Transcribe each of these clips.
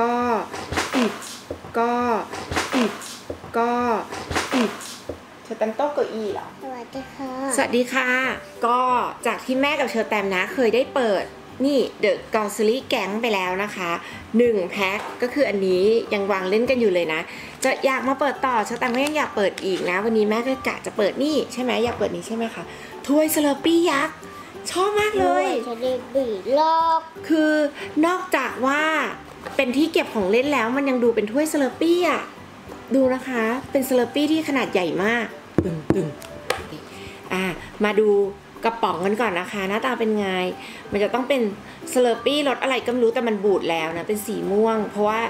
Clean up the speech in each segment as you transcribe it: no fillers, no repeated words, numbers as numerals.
ก็ติดเชอร์แตมโต๊ะเก้าอี้เหรอสวัสดีค่ะสวัสดีค่ะก็จากที่แม่กับเชอร์แตมนะเคยได้เปิดนี่ The Grossery Gang ไปแล้วนะคะ1แพ็คก็คืออันนี้ยังวางเล่นกันอยู่เลยนะจะอยากมาเปิดต่อเชอร์แตมก็ยังอยากเปิดอีกนะวันนี้แม่ก็กะจะเปิดนี่ใช่ไหมอยากเปิดนี้ใช่ไหมคะถ้วยสลับปี้ยักษ์ชอบมากเลยจะได้บีลอกคือนอกจากว่าเป็นที่เก็บของเล่นแล้วมันยังดูเป็นถ้วยสลับปี้อ่ะดูนะคะเป็นสลับปี้ที่ขนาดใหญ่มากตึงๆมาดูกระป๋องกันก่อนนะคะหน้าตาเป็นไงมันจะต้องเป็นสลับปี้รสอะไรก็ไม่รู้แต่มันบูดแล้วนะเป็นสีม่วงเพราะว่า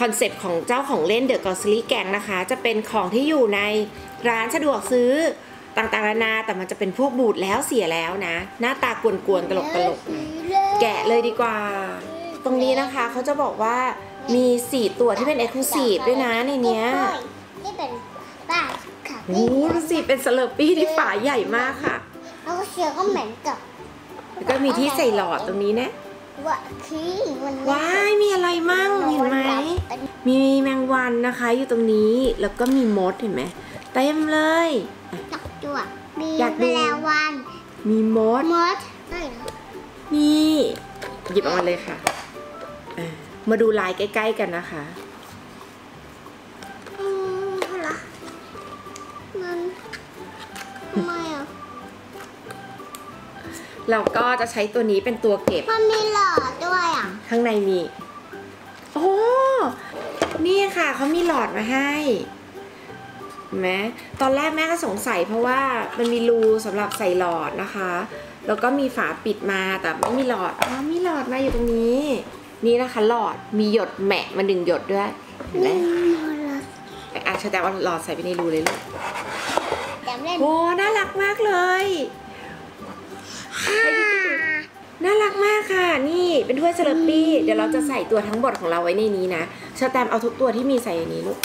คอนเซปต์ของเจ้าของเล่น The Grossery Gang นะคะจะเป็นของที่อยู่ในร้านสะดวกซื้อต่างๆนานาแต่มันจะเป็นพวกบูดแล้วเสียแล้วนะหน้าตากวนๆตลกๆแกะเลยดีกว่าตรงนี้นะคะเขาจะบอกว่ามี4ตัวที่เป็น Exclusive ด้วยนะในเนี้ยนี่เป็นฝาค่ะโอ้ดูสิเป็นสลับปี้ที่ฝาใหญ่มากค่ะแล้วก็เชียร์ก็เหม็นกับแล้วก็มีที่ใส่หลอดตรงนี้นะว้ายมีอะไรมั่งเห็นไหมมีแมงวันนะคะอยู่ตรงนี้แล้วก็มีมดเห็นไหมเต็มเลยอยากดูแมลงวันมีมดนี่หยิบออกมาเลยค่ะมาดูลายใกล้ๆกันนะคะอะไรมันทำไมอ่ะเราก็จะใช้ตัวนี้เป็นตัวเก็บมันมีหลอดด้วยอ่ะข้างในมีโอ้นี่ค่ะเขามีหลอดมาให้แม่ตอนแรกแม่ก็สงสัยเพราะว่ามันมีรูสำหรับใส่หลอดนะคะแล้วก็มีฝาปิดมาแต่ไม่มีหลอดมีหลอดมาอยู่ตรงนี้นี่นะคะหลอดมีหยดแมะมันดึงหยดด้วยเห็นไหมอาจจะแต่ว่าหลอดใส่ไปในรูเลยลูกโอ้น่ารักมากเลยน่ารักมากค่ะนี่เป็นถ้วยสลับปี้เดี๋ยวเราจะใส่ตัวทั้งหมดของเราไว้ในนี้นะเชอร์แตมเอาทุกตัวที่มีใส่ในนี้ลูก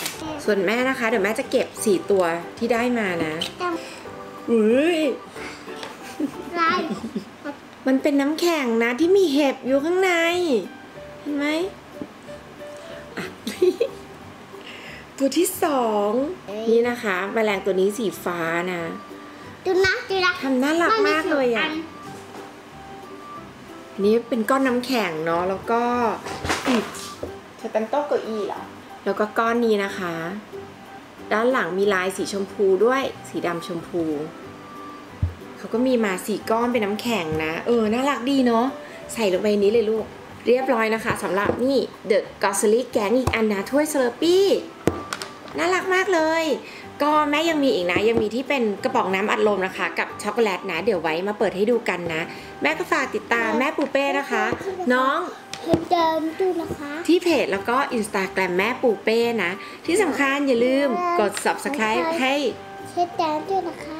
ส่วนแม่นะคะเดี๋ยวแม่จะเก็บ4ตัวที่ได้มานะอุ้ยมันเป็นน้ำแข็งนะที่มีเห็บอยู่ข้างในเห็นไหมตัวที่2นี่นะคะแมลงตัวนี้สีฟ้านะดูนะทำน่ารักมากเลยอ่ะนี่เป็นก้อนน้ำแข็งเนาะแล้วก็เชอร์แตมโต๊ะเก้าอี้เหรอแล้วก็ก้อนนี้นะคะด้านหลังมีลายสีชมพูด้วยสีดำชมพูเขาก็มีมา4ก้อนเป็นน้ำแข็งนะน่ารักดีเนาะใส่ลงไปนี้เลยลูกเรียบร้อยนะคะสำหรับนี่ The Grossery Gang อีกอันนะถ้วยสลับปี้น่ารักมากเลยก็แม่ยังมีอีกนะยังมีที่เป็นกระป๋องน้ำอัดลมนะคะกับช็อกโกแลตนะเดี๋ยวไว้มาเปิดให้ดูกันนะแม่ก็ฝากติดตามแม่ปูเป้นะคะน้องเดิมดูนะคะที่เพจแล้วก็ Instagram แม่ปูเป้นะที่สำคัญอย่าลืมกด Subscribe ให้เชอร์แตมด้วยนะคะ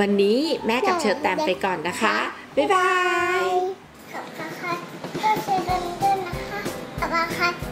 วันนี้แม่กับเชอร์แตมไปก่อนนะคะบ๊ายบายขอบคุณค่ะเชอร์แตมด้วยนะคะขอบคุณค่ะ